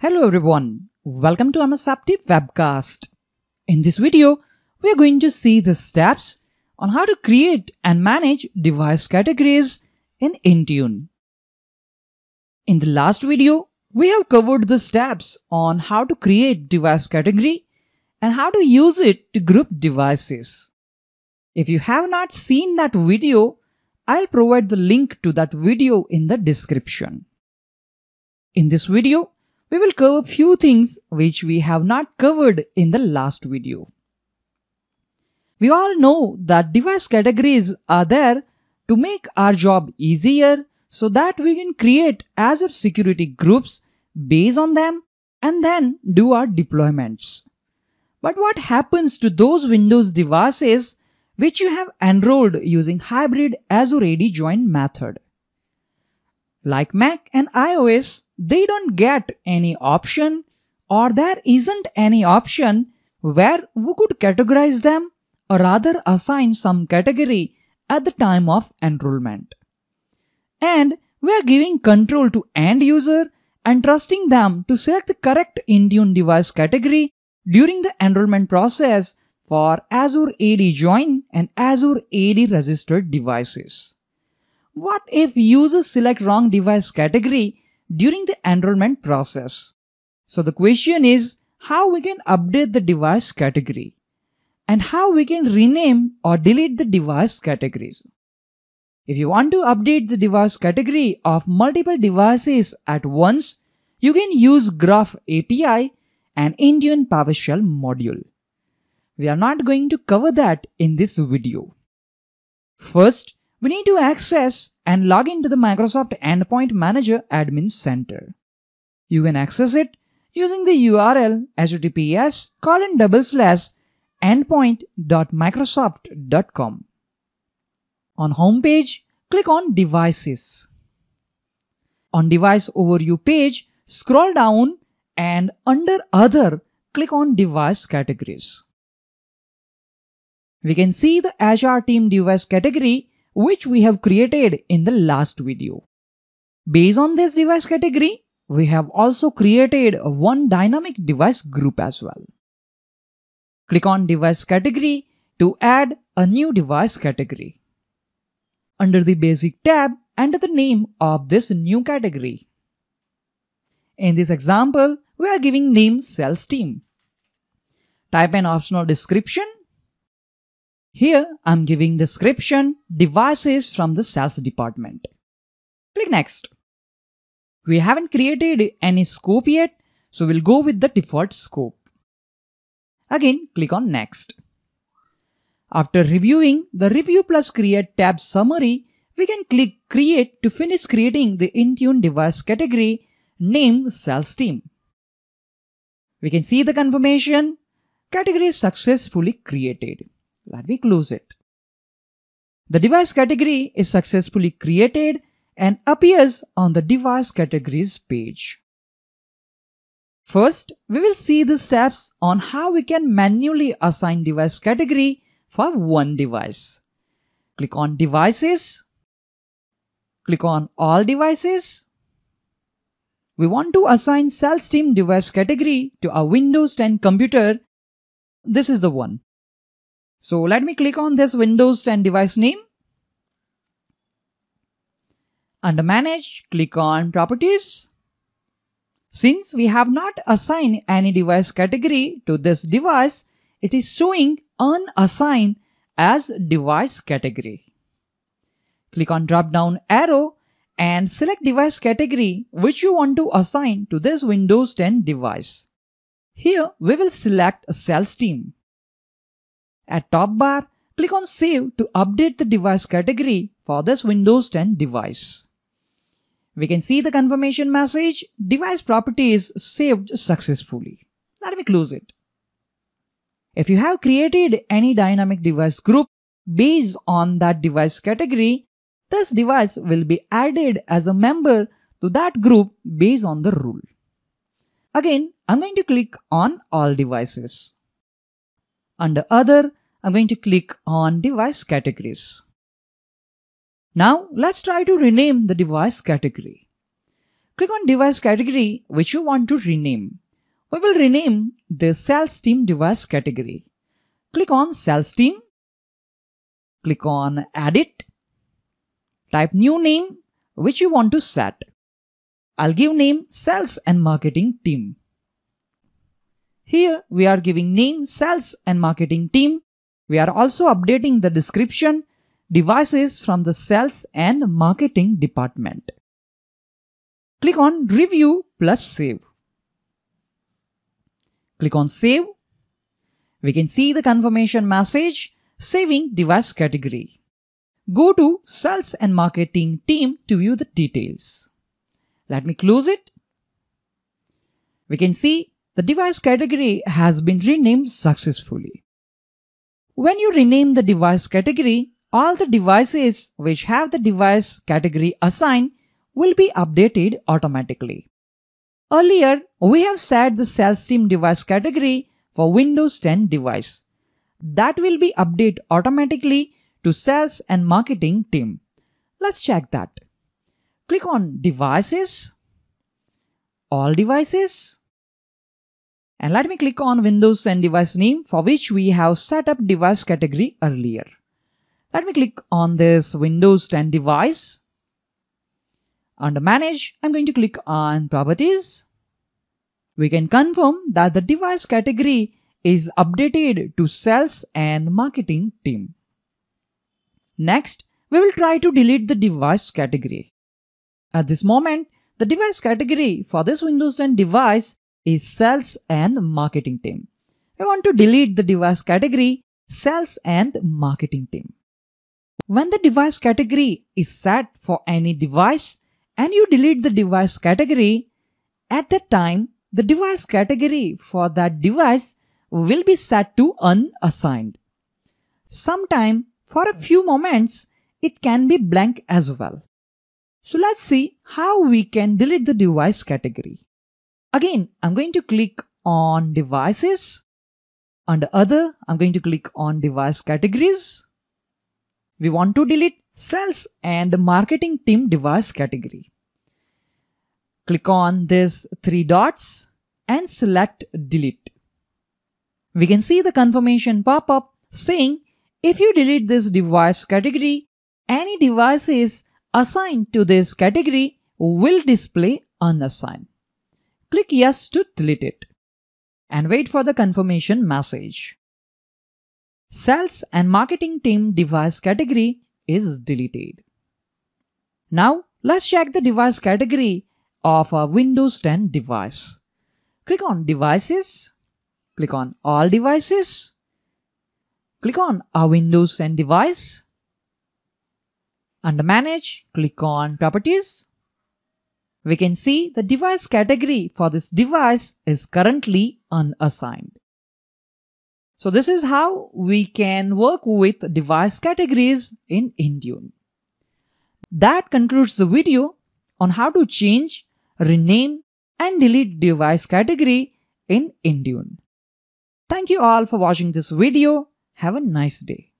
Hello everyone, welcome to MSFT webcast. In this video, we are going to see the steps on how to create and manage device categories in Intune. In the last video, we have covered the steps on how to create device category and how to use it to group devices. If you have not seen that video, I'll provide the link to that video in the description. In this video, we will cover few things which we have not covered in the last video. We all know that device categories are there to make our job easier so that we can create Azure security groups based on them and then do our deployments. But what happens to those Windows devices which you have enrolled using hybrid Azure AD join method? Like Mac and iOS, they don't get any option, or there isn't any option where we could categorize them or rather assign some category at the time of enrollment. And we are giving control to end user and trusting them to select the correct Intune device category during the enrollment process for Azure AD join and Azure AD registered devices. What if users select wrong device category during the enrollment process? So the question is how we can update the device category and how we can rename or delete the device categories. If you want to update the device category of multiple devices at once, you can use Graph API and Intune PowerShell module. We are not going to cover that in this video. First, we need to access and log into the Microsoft Endpoint Manager Admin Center. You can access it using the URL https://endpoint.microsoft.com. On homepage, click on Devices. On Device Overview page, scroll down and under Other, click on Device Categories. We can see the Azure Team Device category which we have created in the last video. Based on this device category, we have also created one dynamic device group as well. Click on device category to add a new device category. Under the basic tab, enter the name of this new category. In this example, we are giving name sales team. Type an optional description. Here, I'm giving description devices from the sales department. Click next. We haven't created any scope yet, so we'll go with the default scope. Again, click on next. After reviewing the Review plus Create tab summary, we can click Create to finish creating the Intune device category named sales team. We can see the confirmation category successfully created. Let me close it. The device category is successfully created and appears on the device categories page. First, we will see the steps on how we can manually assign device category for one device. Click on Devices. Click on All Devices. We want to assign Sales Team device category to a Windows 10 computer. This is the one. So let me click on this Windows 10 device name. Under Manage, click on Properties. Since we have not assigned any device category to this device, it is showing unassigned as device category. Click on drop down arrow and select device category which you want to assign to this Windows 10 device. Here we will select a sales team. At top bar, click on Save to update the device category for this Windows 10 device. We can see the confirmation message, device properties saved successfully. Let me close it. If you have created any dynamic device group based on that device category, this device will be added as a member to that group based on the rule. Again, I'm going to click on All Devices. Under Other, I'm going to click on Device Categories. Now let's try to rename the device category. Click on device category which you want to rename. We will rename the sales team device category. Click on sales team. Click on edit. Type new name which you want to set. I'll give name sales and marketing team. Here we are giving name sales and marketing team. We are also updating the description, devices from the sales and marketing department. Click on review plus save. Click on save. We can see the confirmation message saving device category. Go to sales and marketing team to view the details. Let me close it. We can see the device category has been renamed successfully. When you rename the device category, all the devices which have the device category assigned will be updated automatically. Earlier, we have set the sales team device category for Windows 10 device. That will be updated automatically to sales and marketing team. Let's check that. Click on devices, all devices, and let me click on Windows 10 device name for which we have set up device category earlier. Let me click on this Windows 10 device. Under manage, I'm going to click on properties. We can confirm that the device category is updated to sales and marketing team. Next, we will try to delete the device category. At this moment, the device category for this Windows 10 device is sales and marketing team. We want to delete the device category sales and marketing team. When the device category is set for any device and you delete the device category, at that time, the device category for that device will be set to unassigned. Sometime, for a few moments, it can be blank as well. So let's see how we can delete the device category. Again, I'm going to click on devices. Under other, I'm going to click on device categories. We want to delete sales and marketing team device category. Click on these three dots and select delete. We can see the confirmation pop-up saying, if you delete this device category, any devices assigned to this category will display unassigned. Click yes to delete it and wait for the confirmation message. Sales and marketing team device category is deleted. Now let's check the device category of a Windows 10 device. Click on devices, click on all devices, click on a Windows 10 device. Under manage, click on properties. We can see the device category for this device is currently unassigned. So this is how we can work with device categories in Intune. That concludes the video on how to change, rename and delete device category in Intune. Thank you all for watching this video. Have a nice day.